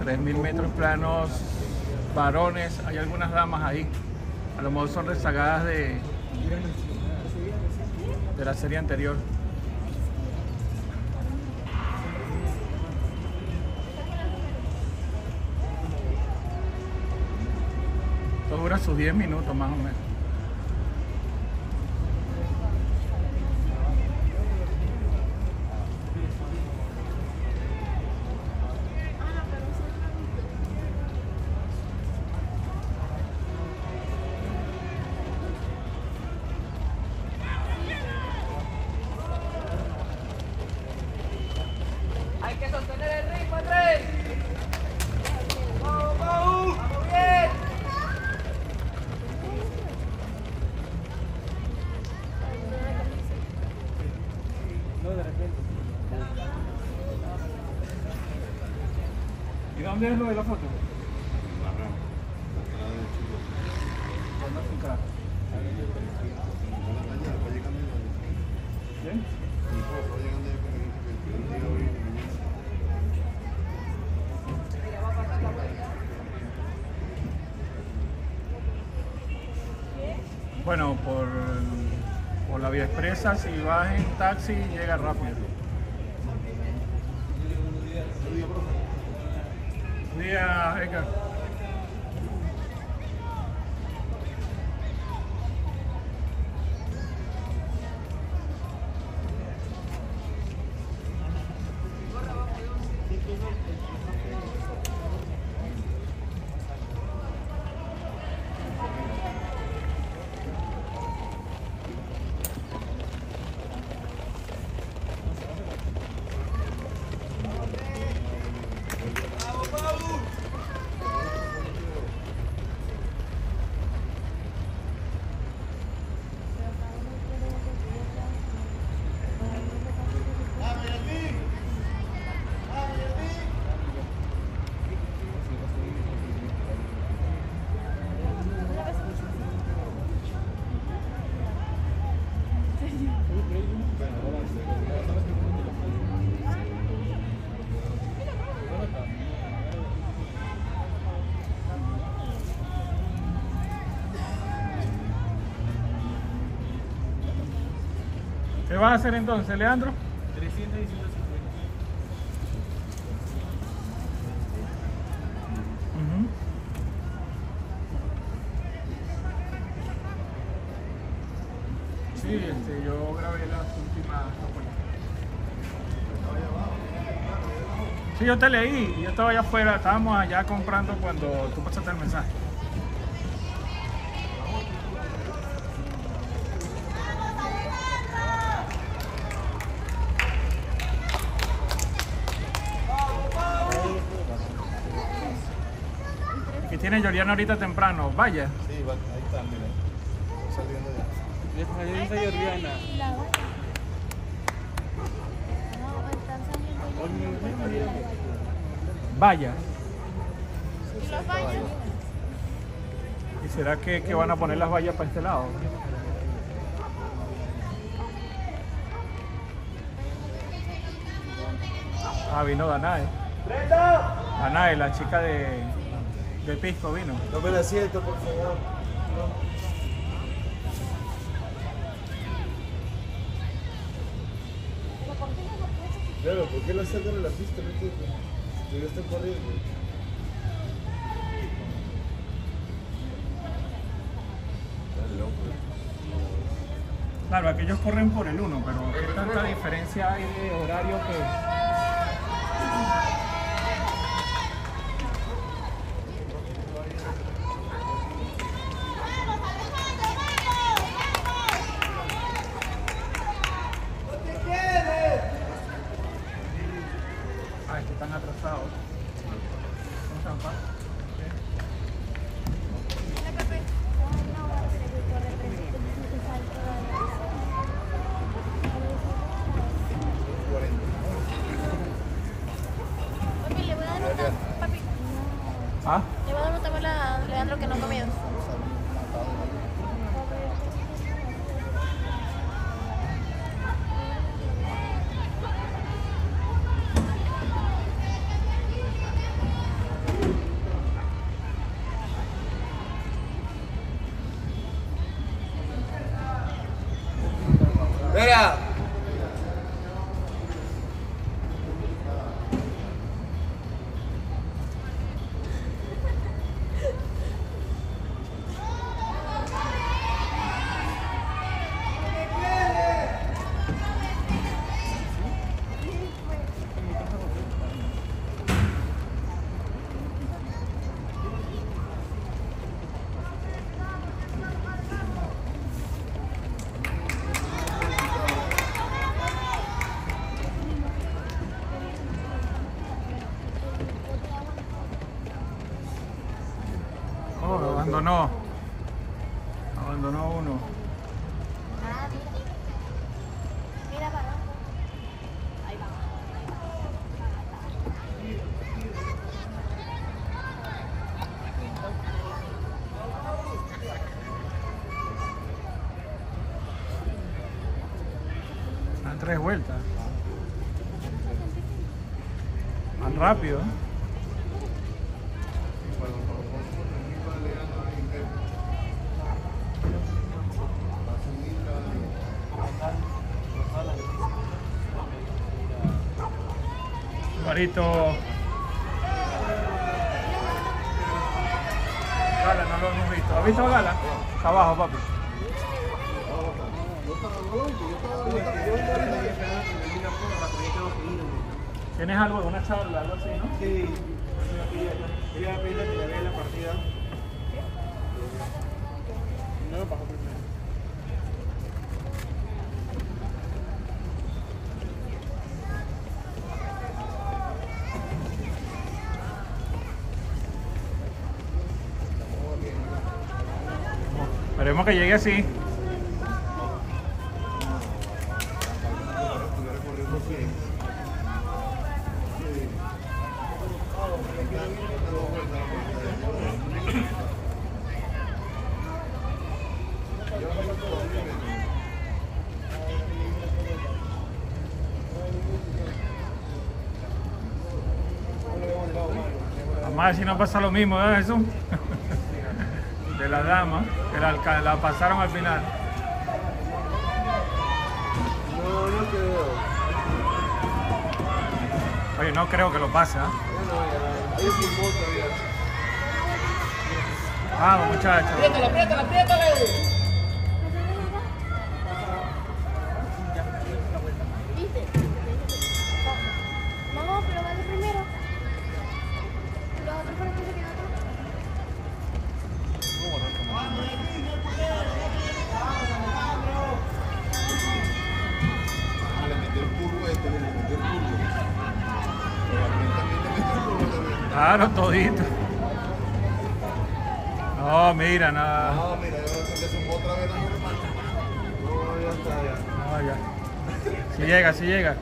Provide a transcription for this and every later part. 3.000 metros planos varones, hay algunas damas ahí, a lo mejor son rezagadas de la serie anterior. Esto dura sus 10 minutos más o menos. ¿Y dónde es lo de la foto? ¿Bien? Bueno, por la vía expresa, si vas en taxi, llega rápido. Yeah, I got it. ¿Qué vas a hacer entonces, Leandro? 318. Sí, yo grabé las últimas. Sí, yo te leí, yo estaba allá afuera, estábamos allá comprando cuando tú pasaste el mensaje. Tiene Yoriana ahorita temprano, vaya. Sí, va, ahí está, mira. Saliendo ya. Está Yoriana. Vaya. ¿Y los vallas? ¿Y será que van a poner las vallas para este lado? Ah, vino Danae. Danae, la chica de... El pisco vino. No me la siento, por favor. No. Claro, ¿por qué la sacan de la pista? No entiendo. Yo estoy corriendo. Claro, aquellos corren por el 1, pero ¿qué tanta diferencia hay de horario que...? ¿Ah? Le voy a dar un tamal a Leandro que no comió. Abandonó uno. Ah, mira para abajo. Ahí va. Van tres vueltas. Van rápido. Parito. Gala, no lo hemos visto. ¿Has visto a Gala? Está abajo, papi. ¿Tienes algo, una charla, algo así, no? Sí. Quería pedirle que le vea la partida. No lo pasó primero. Esperemos que llegue así. Vamos a ver si no pasa lo mismo, ¿eh, Jesús? De la dama, que la pasaron al final. No creo. Oye, no creo que lo pase. ¿Eh? Vamos, muchachos. Apriétale, apriétale, apriétale. No, pero vale primero. Los otros fueron que se quedaron. Claro, todito. No, mira, nada. No, mira, yo se sumó otra vez la normal. No, ya está, ya. No, ya. Si llega, si llega.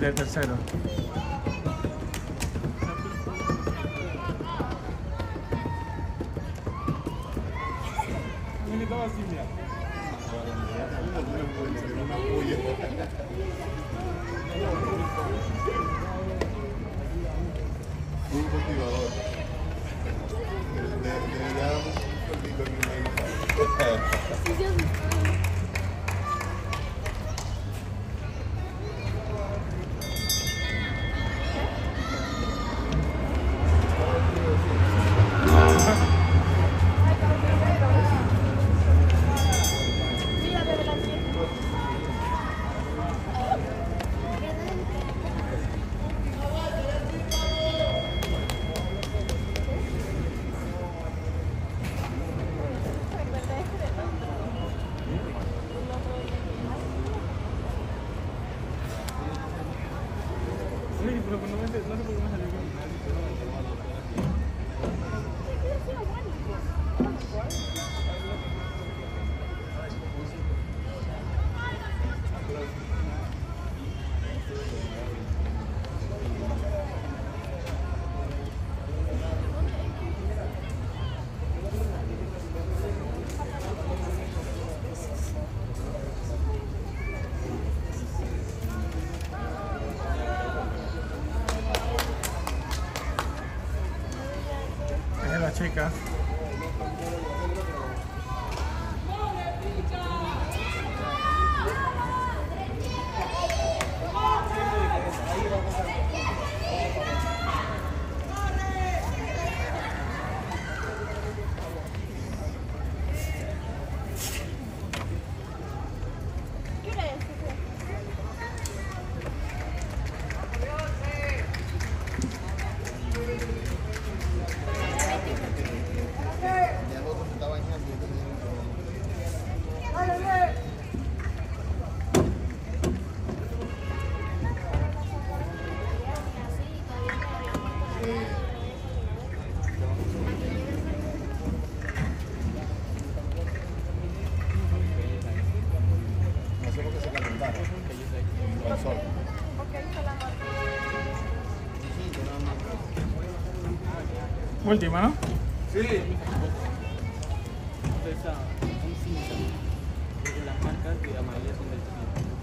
Del tercero. Un motivador. Última, ¿no? Sí. Pesa un 5 porque las marcas de amarillas son del 5.